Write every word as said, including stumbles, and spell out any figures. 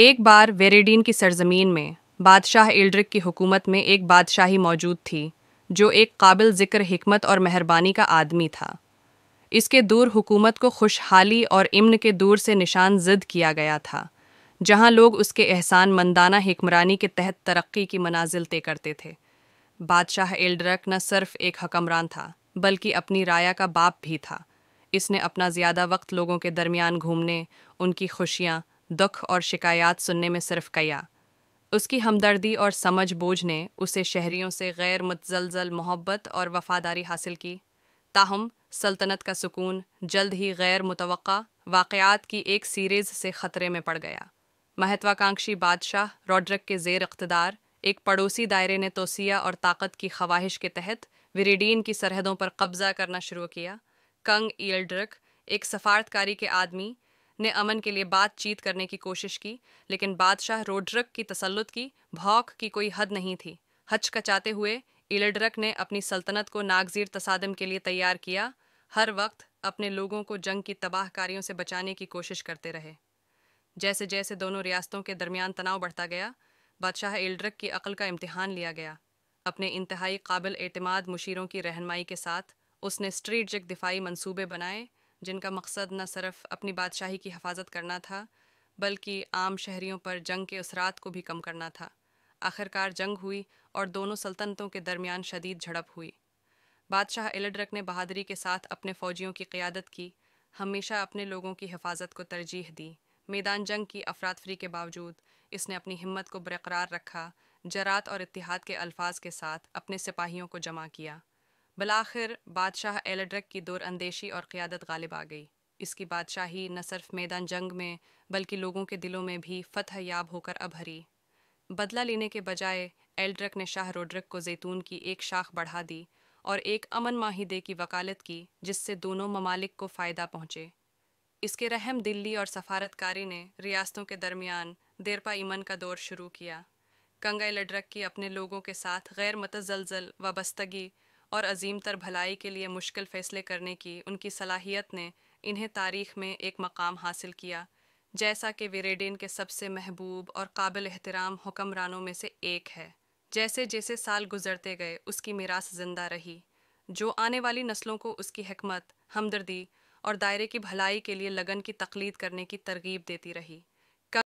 एक बार वेरेडीन की सरजमीन में बादशाह एल्ड्रिक की हुकूमत में एक बादशाही मौजूद थी जो एक काबिल जिक्र हिकमत और मेहरबानी का आदमी था। इसके दूर हुकूमत को खुशहाली और इम्न के दूर से निशान ज़द किया गया था, जहां लोग उसके एहसान मंदाना हिकमरानी के तहत तरक्की की मनाजिल तय करते थे। बादशाह एल्ड्रिक न सिर्फ एक हकमरान था बल्कि अपनी राया का बाप भी था। इसने अपना ज़्यादा वक्त लोगों के दरमियान घूमने, उनकी खुशियाँ, दुख और शिकायत सुनने में सिर्फ किया। उसकी हमदर्दी और समझ बूझ ने उसे शहरियों से गैर मुतज़लज़ल मोहब्बत और वफ़ादारी हासिल की। ताहम सल्तनत का सुकून जल्द ही गैर मुतवक्का वाक़यात की एक सीरीज़ से ख़तरे में पड़ गया। महत्वाकांक्षी बादशाह रॉड्रिक के ज़ेर इक़्तिदार एक पड़ोसी दायरे ने तोसिया और ताकत की ख्वाहिश के तहत वेरेडीन की सरहदों पर कब्ज़ा करना शुरू किया। किंग एल्ड्रिक, एक सफ़ारतकारी के आदमी, ने अमन के लिए बातचीत करने की कोशिश की, लेकिन बादशाह रॉड्रिक की तसल्लुत की भौक की कोई हद नहीं थी। हचकचाते हुए एल्ड्रिक ने अपनी सल्तनत को नागजीर तसादम के लिए तैयार किया, हर वक्त अपने लोगों को जंग की तबाहकारियों से बचाने की कोशिश करते रहे। जैसे जैसे दोनों रियासतों के दरमियान तनाव बढ़ता गया, बादशाह एल्ड्रिक की अक्ल का इम्तिहान लिया गया। अपने इंतहाई काबिल एतमाद मुशीरों की रहनुमाई के साथ उसने स्ट्रेटजिक दिफाई मंसूबे बनाए, जिनका मकसद न सिर्फ अपनी बादशाही की हिफाजत करना था बल्कि आम शहरियों पर जंग के असरात को भी कम करना था। आखिरकार जंग हुई और दोनों सल्तनतों के दरमियान शदीद झड़प हुई। बादशाह एल्ड्रिक ने बहादुरी के साथ अपने फ़ौजियों की क़ियादत की, हमेशा अपने लोगों की हिफाजत को तरजीह दी। मैदान जंग की अफरातफरी के बावजूद इसने अपनी हिम्मत को बरकरार रखा, जरात और इत्तिहाद के अल्फाज के साथ अपने सिपाहियों को जमा किया। बलाखिर बादशाह एल्ड्रिक की दूरअंदेशी और क़ियादत गालिब आ गई। इसकी बादशाही न सिर्फ मैदान जंग में बल्कि लोगों के दिलों में भी फ़तह याब होकर अब हरी। बदला लेने के बजाय एल्ड्रिक ने शाह रॉड्रिक को जैतून की एक शाख बढ़ा दी और एक अमन माहिदे की वकालत की, जिससे दोनों ममालिक को फ़ायदा पहुँचे। इसके रहम दिल्ली और सफ़ारतकारी ने रियासतों के दरमियान देरपा ईमन का दौर शुरू किया। किंग एल्ड्रिक की अपने लोगों के साथ गैर मुतज़लज़ल वाबस्तगी और अजीम तर भलाई के लिए मुश्किल फ़ैसले करने की उनकी सलाहियत ने इन्हें तारीख़ में एक मकाम हासिल किया, जैसा कि वेरेडीन के सबसे महबूब और काबिल एहतराम हुक्मरानों में से एक है। जैसे जैसे साल गुजरते गए उसकी मिरास जिंदा रही, जो आने वाली नस्लों को उसकी हिकमत, हमदर्दी और दायरे की भलाई के लिए लगन की तकलीद करने की तरगीब देती रही।